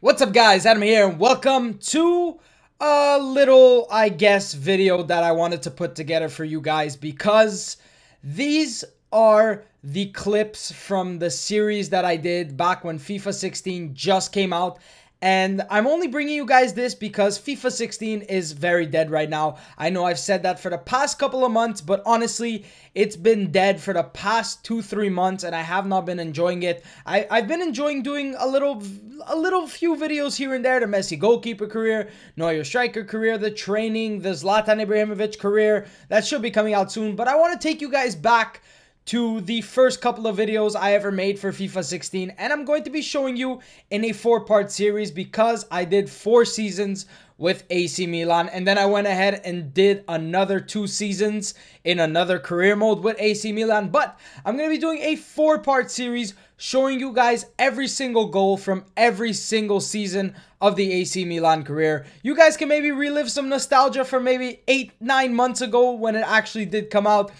What's up, guys? Adam here, and welcome to a little, I guess, video that I wanted to put together for you guys, because these are the clips from the series that I did back when FIFA 16 just came out. And I'm only bringing you guys this because FIFA 16 is very dead right now. I know I've said that for the past couple of months, but honestly, it's been dead for the past 2-3 months, and I have not been enjoying it. I've been enjoying doing a little few videos here and there. The Messi goalkeeper career, Neuer striker career, the training, the Zlatan Ibrahimovic career. That should be coming out soon, but I want to take you guys back to the first couple of videos I ever made for FIFA 16, and I'm going to be showing you in a 4-part series because I did 4 seasons with AC Milan, and then I went ahead and did another 2 seasons in another career mode with AC Milan. But I'm going to be doing a 4-part series showing you guys every single goal from every single season of the AC Milan career. You guys can maybe relive some nostalgia for maybe 8-9 months ago when it actually did come out.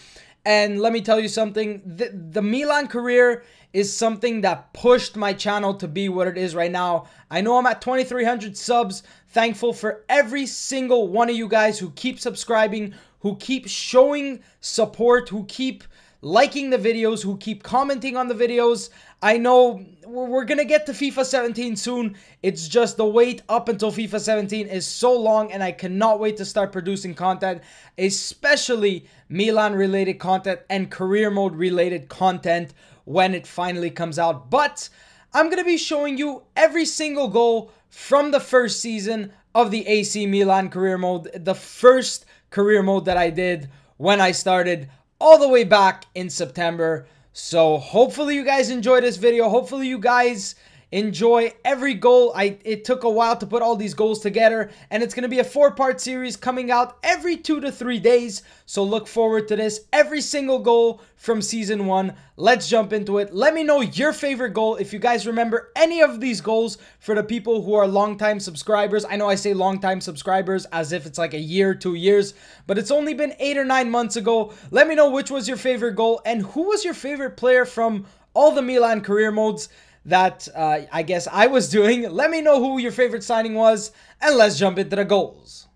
And let me tell you something, the Milan career is something that pushed my channel to be what it is right now. I know I'm at 2,300 subs, thankful for every single one of you guys who keep subscribing, who keep showing support, who keep liking the videos, who keep commenting on the videos. I know we're gonna get to FIFA 17 soon. It's just the wait up until FIFA 17 is so long, and I cannot wait to start producing content, especially Milan related content and career mode related content when it finally comes out. But I'm gonna be showing you every single goal from the first season of the AC Milan career mode, the first career mode that I did when I started all the way back in September. So hopefully you guys enjoy this video. Hopefully you guys enjoy every goal. It took a while to put all these goals together, and it's going to be a 4-part series coming out every 2 to 3 days. So look forward to this, every single goal from season 1. Let's jump into it. Let me know your favorite goal, if you guys remember any of these goals, for the people who are longtime subscribers. I know I say longtime subscribers as if it's like a year, 2 years, but it's only been 8 or 9 months ago. Let me know which was your favorite goal and who was your favorite player from all the Milan career modes that I guess I was doing. Let me know who your favorite signing was, and let's jump into the goals.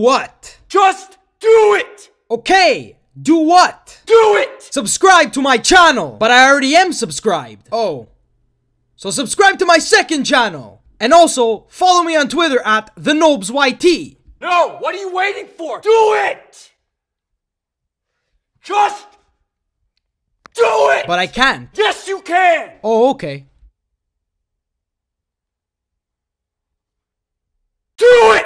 what? Just do it! Okay, do what? Do it! Subscribe to my channel! But I already am subscribed. Oh. So subscribe to my second channel. And also, follow me on Twitter at TheNobzYT. No, what are you waiting for? Do it! Just do it! But I can't. Yes, you can! Oh, okay. Do it!